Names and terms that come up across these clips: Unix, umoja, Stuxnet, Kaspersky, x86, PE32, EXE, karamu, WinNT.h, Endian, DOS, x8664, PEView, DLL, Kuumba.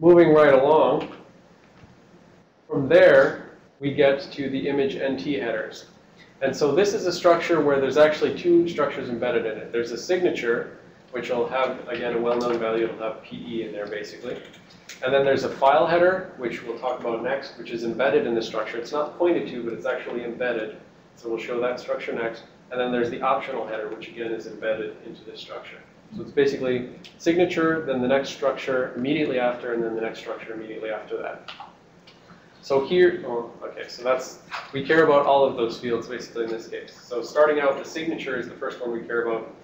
Moving right along, from there we get to the image NT headers. And so this is a structure where there's actually two structures embedded in it. There's a signature, which will have, again, a well-known value. It'll have PE in there, basically. And then there's a file header, which we'll talk about next, which is embedded in the structure. It's not pointed to, but it's actually embedded. So we'll show that structure next. And then there's the optional header, which, again, is embedded into this structure. So it's basically signature, then the next structure immediately after, and then the next structure immediately after that. So here, we care about all of those fields, basically, in this case. So starting out, the signature is the first one we care about.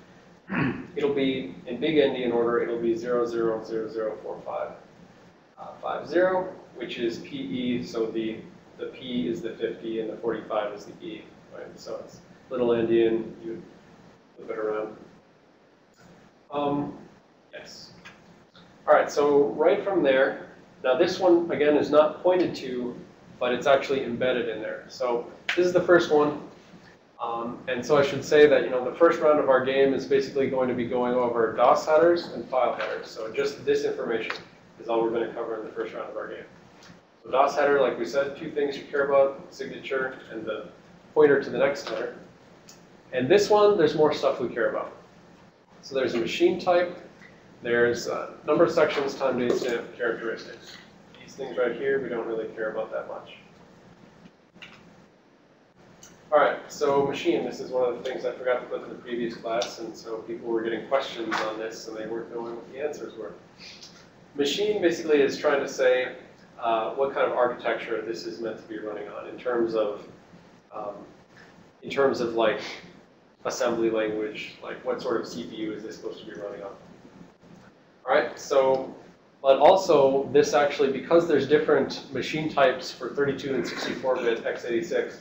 It'll be, in big Endian order, it'll be 00004550, which is PE, so the P is the 50 and the 45 is the E, right? So it's little Endian, you flip it around. Yes. All right, so right from there, now this one, again, is not pointed to, but it's actually embedded in there. So this is the first one. And so I should say that, you know, the first round of our game is basically going to be going over DOS headers and file headers. So just this information is all we're going to cover in the first round of our game. So DOS header, like we said, two things you care about, signature and the pointer to the next header. And this one, there's more stuff we care about. So there's a machine type, there's number of sections, time, date, stamp, characteristics. These things right here, we don't really care about that much. All right, so machine, this is one of the things I forgot to put in the previous class, and so people were getting questions on this, and they weren't knowing what the answers were. Machine basically is trying to say what kind of architecture this is meant to be running on in terms of like assembly language, like what sort of CPU is this supposed to be running on. All right, so, but also this actually, because there's different machine types for 32 and 64-bit x86,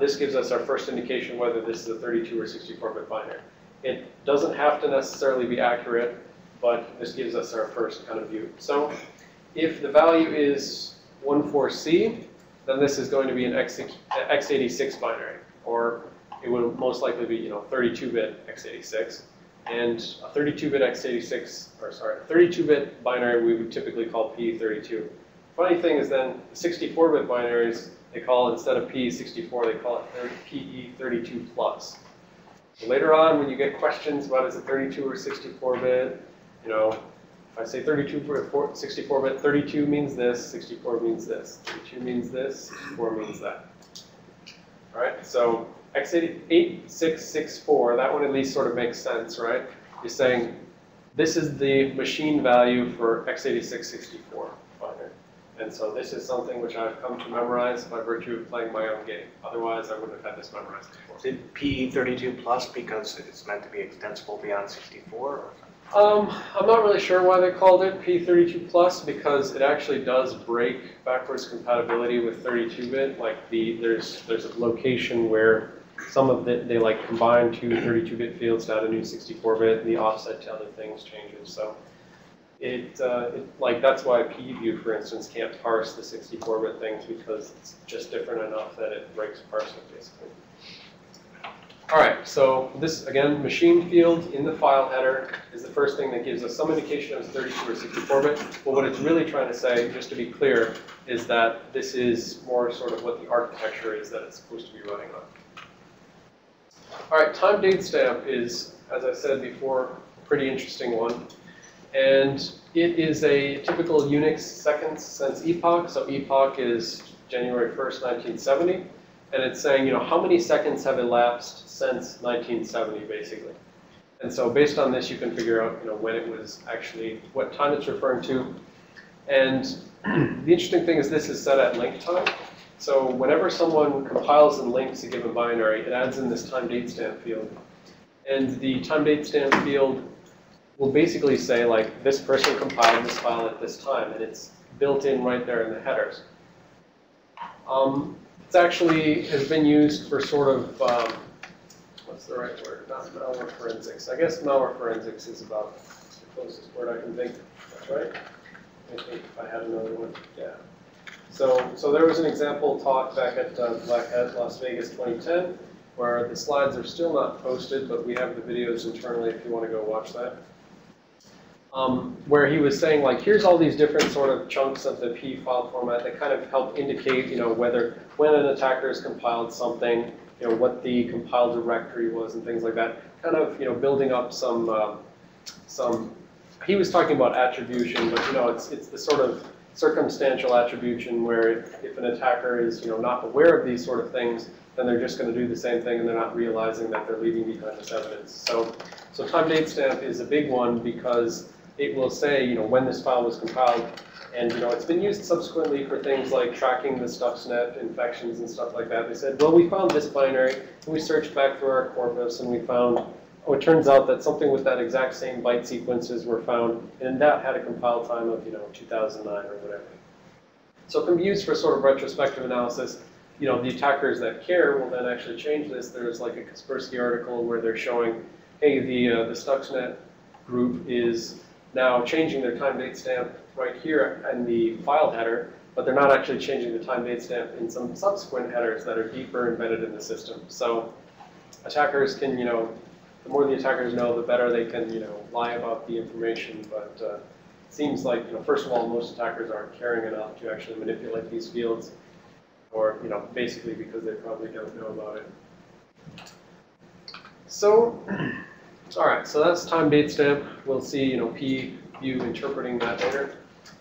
this gives us our first indication whether this is a 32 or 64-bit binary. It doesn't have to necessarily be accurate, but this gives us our first kind of view. So if the value is 14C, then this is going to be an x86 binary, or it will most likely be, you know, 32-bit x86. And a 32-bit x86, or sorry, 32-bit binary we would typically call P32. Funny thing is then 64-bit binaries, they call, instead of P64, they call it PE32 plus. So later on, when you get questions about is it 32 or 64-bit, you know, if I say 32 or 64-bit, 32 means this, 64 means this, 32 means this, 64 means that. All right, so x8664, that one at least sort of makes sense, right? You're saying this is the machine value for x8664. And so this is something which I've come to memorize by virtue of playing my own game. Otherwise, I wouldn't have had this memorized before. Is it PE32 plus because it's meant to be extensible beyond 64? Or I'm not really sure why they called it PE32 plus, because it actually does break backwards compatibility with 32-bit. Like there's a location where some of it, they like combine two 32-bit fields to add a new 64-bit, and the offset to other things changes. So. Like that's why PEView, for instance, can't parse the 64-bit things because it's just different enough that it breaks parsing, basically. All right, so this, again, machine field in the file header is the first thing that gives us some indication of 32 or 64-bit. But what it's really trying to say, just to be clear, is that this is more sort of what the architecture is that it's supposed to be running on. All right, time date stamp is, as I said before, a pretty interesting one. And it is a typical Unix seconds since epoch. So epoch is January 1st, 1970. And it's saying, you know, how many seconds have elapsed since 1970, basically. And so based on this, you can figure out, you know, when it was actually, what time it's referring to. And the interesting thing is this is set at link time. So whenever someone compiles and links a given binary, it adds in this time date stamp field. And the time date stamp field will basically say, like, this person compiled this file at this time, and it's built in right there in the headers. It's actually has been used for sort of, what's the right word? Not malware forensics. I guess malware forensics is about the closest word I can think of. That's right. I think if I had another one, yeah. So there was an example talk back at Black Hat Las Vegas 2010, where the slides are still not posted, but we have the videos internally if you want to go watch that. where he was saying, like, here's all these different sort of chunks of the P file format that kind of help indicate, you know, whether, when an attacker has compiled something, you know, what the compiled directory was and things like that. Kind of, you know, building up some, he was talking about attribution, but, you know, it's the sort of circumstantial attribution where if an attacker is, you know, not aware of these sort of things, then they're just going to do the same thing and they're not realizing that they're leaving behind this evidence. So time date stamp is a big one because it will say, you know, when this file was compiled, and, you know, it's been used subsequently for things like tracking the Stuxnet infections and stuff like that. They said, well, we found this binary, and we searched back through our corpus, and we found, oh, it turns out that something with that exact same byte sequences were found, and that had a compile time of, you know, 2009 or whatever. So it can be used for sort of retrospective analysis. You know, the attackers that care will then actually change this. There's like a Kaspersky article where they're showing, hey, the Stuxnet group is now changing their time date stamp right here in the file header, but they're not actually changing the time date stamp in some subsequent headers that are deeper embedded in the system. So attackers can, you know, the more the attackers know, the better they can, you know, lie about the information. But it seems like, you know, first of all, most attackers aren't caring enough to actually manipulate these fields, or, you know, basically because they probably don't know about it. So, all right, so that's time date stamp. We'll see, you know, PEView interpreting that later.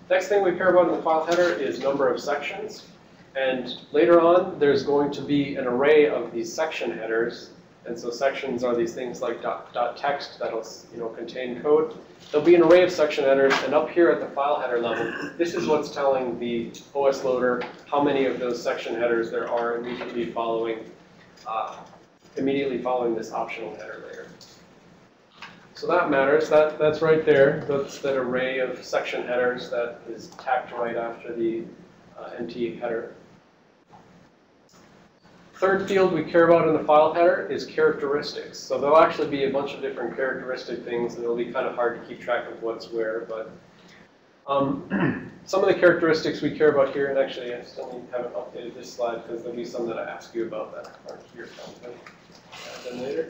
Next thing we care about in the file header is number of sections. And later on, there's going to be an array of these section headers. And so sections are these things like .text that'll, you know, contain code. There'll be an array of section headers, and up here at the file header level, this is what's telling the OS loader how many of those section headers there are immediately following this optional header layer. So that matters. That's right there. That's that array of section headers that is tacked right after the NT header. Third field we care about in the file header is characteristics. So there'll actually be a bunch of different characteristic things, and it'll be kind of hard to keep track of what's where. But some of the characteristics we care about here, and actually I still haven't updated this slide because there'll be some that I ask you about that aren't here probably. And then later.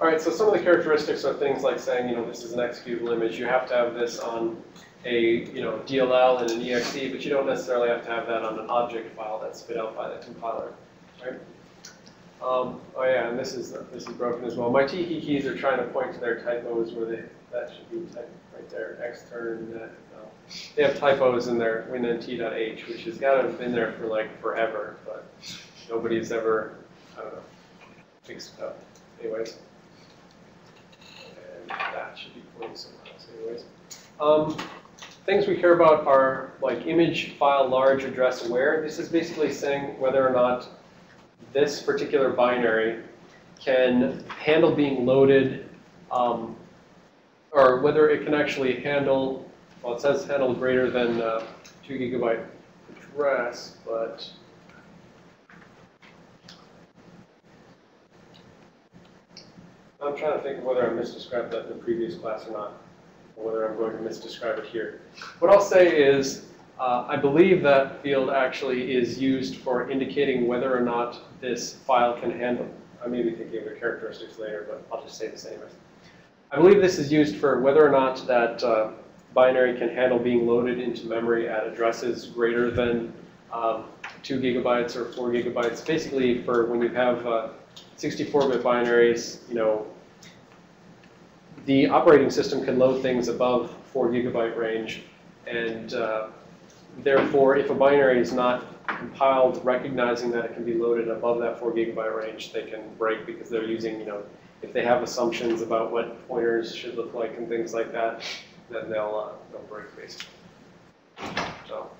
All right. So some of the characteristics are things like saying, you know, this is an executable image. You have to have this on a, you know, DLL and an EXE, but you don't necessarily have to have that on an object file that's spit out by the compiler, right? Oh yeah, and this is broken as well. My tiki keys are trying to point to their typos where that should be typed right there. They have typos in their WinNT.h, which has got to have been there for like forever, but nobody's ever, I don't know, fixed it up. Anyways, and that should be pointing somewhere else. Anyways. Things we care about are like image, file, large, address, aware. This is basically saying whether or not this particular binary can handle being loaded, or whether it can actually handle, well, it says handle greater than 2 GB address, but I'm trying to think of whether I misdescribed that in the previous class or not, whether I'm going to misdescribe it here. What I'll say is, I believe that field actually is used for indicating whether or not this file can handle. I may be thinking of the characteristics later, but I'll just say this anyways. I believe this is used for whether or not that binary can handle being loaded into memory at addresses greater than 2 GB or 4 GB. Basically, for when you have 64-bit binaries, you know, the operating system can load things above 4 GB range, and therefore, if a binary is not compiled recognizing that it can be loaded above that 4 GB range, they can break because they're using, you know, if they have assumptions about what pointers should look like and things like that, then they'll break basically. So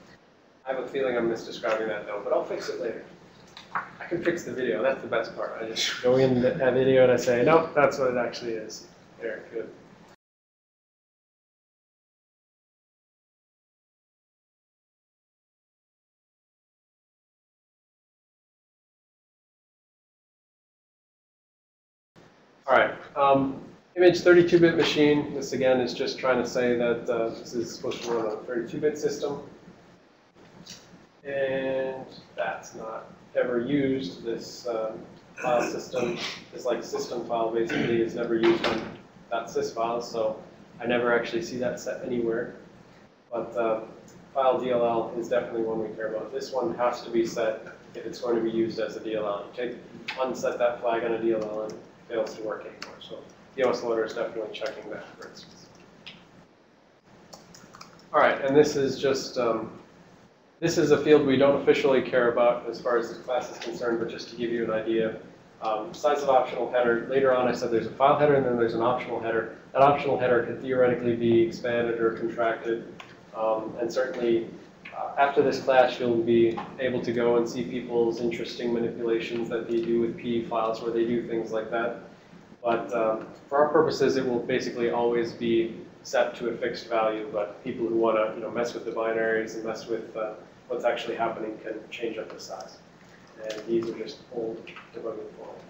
I have a feeling I'm misdescribing that though, but I'll fix it later. I can fix the video. That's the best part. I just go in that video and I say, nope, that's what it actually is. Very good. All right. Image 32-bit machine. This again is just trying to say that this is supposed to run on a 32-bit system, and that's not ever used. This file system, this like system file, basically is never used on .sys file, so I never actually see that set anywhere. But file DLL is definitely one we care about. This one has to be set if it's going to be used as a DLL. You take unset that flag on a DLL and it fails to work anymore. So DOS loader is definitely checking that, for instance. All right, and this is just, this is a field we don't officially care about as far as the class is concerned, but just to give you an idea, size of optional header. Later on I said there's a file header and then there's an optional header. That optional header could theoretically be expanded or contracted, and certainly after this class you'll be able to go and see people's interesting manipulations that they do with P files where they do things like that. But for our purposes it will basically always be set to a fixed value, but people who want to mess with the binaries and mess with what's actually happening can change up the size. And these are just old debugging forms.